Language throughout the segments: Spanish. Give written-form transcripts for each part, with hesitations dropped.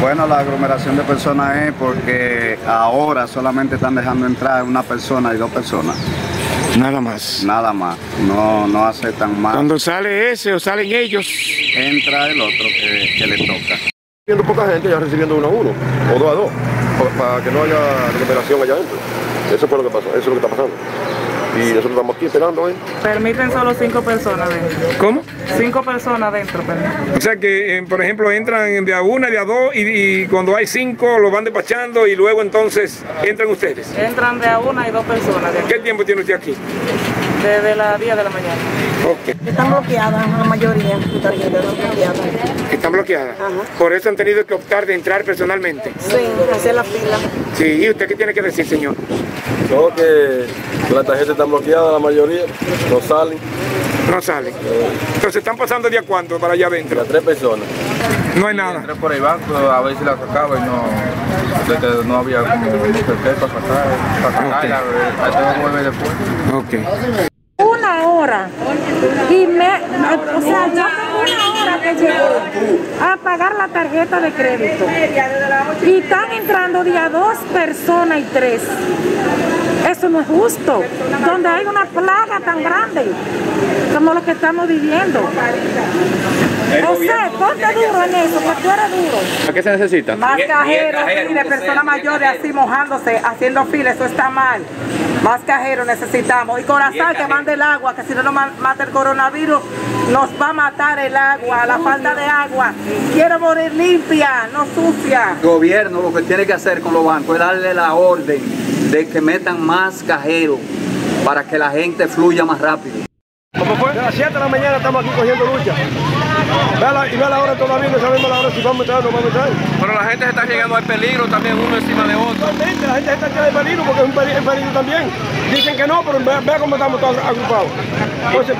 Bueno, la aglomeración de personas es porque ahora solamente están dejando entrar una persona y dos personas. Nada más. Nada más. No aceptan más. Cuando sale ese o salen ellos, entra el otro que le toca. Recibiendo poca gente, ya recibiendo uno a uno o dos a dos, para que no haya aglomeración allá adentro. Eso fue lo que pasó, eso es lo que está pasando. Y nosotros estamos aquí esperando, ¿eh? Permiten solo 5 personas dentro. ¿Cómo? 5 personas dentro, perdón. O sea que, por ejemplo, entran de a una, de a dos, y cuando hay 5 lo van despachando y luego entonces entran ustedes. Entran de a una y dos personas. ¿Qué tiempo tiene usted aquí? Desde las 10 de la mañana. Okay. Están bloqueadas, la mayoría. ¿Están bloqueadas? Ajá. Por eso han tenido que optar de entrar personalmente. Sí, hacer la fila. Sí, ¿y usted qué tiene que decir, señor? No, que la tarjeta está bloqueada, la mayoría, no salen. No salen. Entonces, ¿están pasando día cuánto para allá adentro? A 3 personas. No hay nada. Entré por el banco a ver si la sacaba y no, no había como para sacarla, ahí tengo que volver después. Ok. Yo tengo una hora que llego a pagar la tarjeta de crédito y están entrando día 2 personas y 3. Eso no es justo, donde hay una plaga tan grande como lo que estamos viviendo. José, ponte duro en eso, porque tú eres duro. ¿A qué se necesita? Más cajeros, mire, personas mayores así mojándose, haciendo fila, eso está mal. Más cajeros necesitamos. Y Corazal que mande el agua, que si no nos mata el coronavirus, nos va a matar el agua, la falta de agua. Quiero morir limpia, no sucia. El gobierno lo que tiene que hacer con los bancos es darle la orden de que metan más cajeros para que la gente fluya más rápido. ¿Cómo fue? De las 7 de la mañana estamos aquí cogiendo lucha. Ve la hora todavía, no sabemos la hora si vamos a entrar o no vamos a entrar. Pero la gente se está llegando al peligro también, uno encima de otro. Totalmente, la gente se está llegando al peligro porque es un peligro también. Dicen que no, pero vea cómo estamos todos agrupados. Entonces,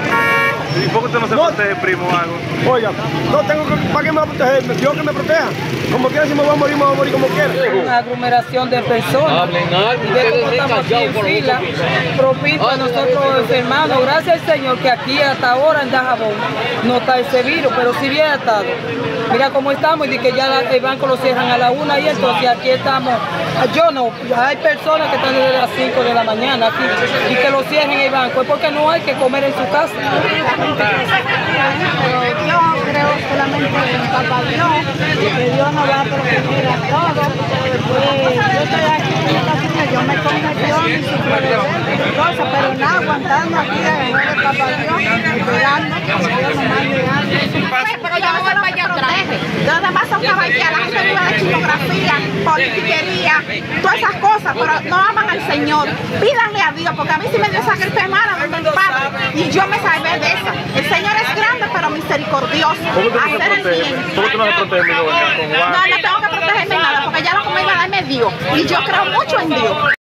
¿y por qué usted no se protege, primo, o algo? Oiga, no tengo que... ¿Para qué me va a proteger? Dios que me proteja. Como quiera, si me voy a morir como quiera. Es una aglomeración de personas. Y de cómo estamos aquí en fila, propicio a nosotros enfermados. Gracias al Señor que aquí hasta ahora en Dajabón no está ese virus, pero si hubiera estado. Mira cómo estamos y de que ya el banco lo cierran a la 1 y entonces aquí estamos. Yo no, hay personas que están desde las 5 de la mañana aquí y que lo cierren el banco. Es porque no hay que comer en su casa. Pero yo creo solamente en Papá Dios, que Dios nos va a proteger a todos. Yo estoy aquí en esta ciudad, yo me convenció en su cosas, pero nada, aguantando aquí en el Papá Dios, cuidando, porque Dios nos va llegando. Pero yo no voy para allá atrás, nada más son caballeras, la gente vive de chinografía, politiquería, todas esas cosas, pero no aman al Señor. Pídanle a Dios, porque a mí sí me dio esa gripe mala, mi padre, y yo me salvé de esa. El Señor es grande, pero misericordioso. ¿Cómo tú no te proteges? No, no tengo que protegerme nada, porque ya lo que me iba a dar me dio. Y yo creo mucho en Dios.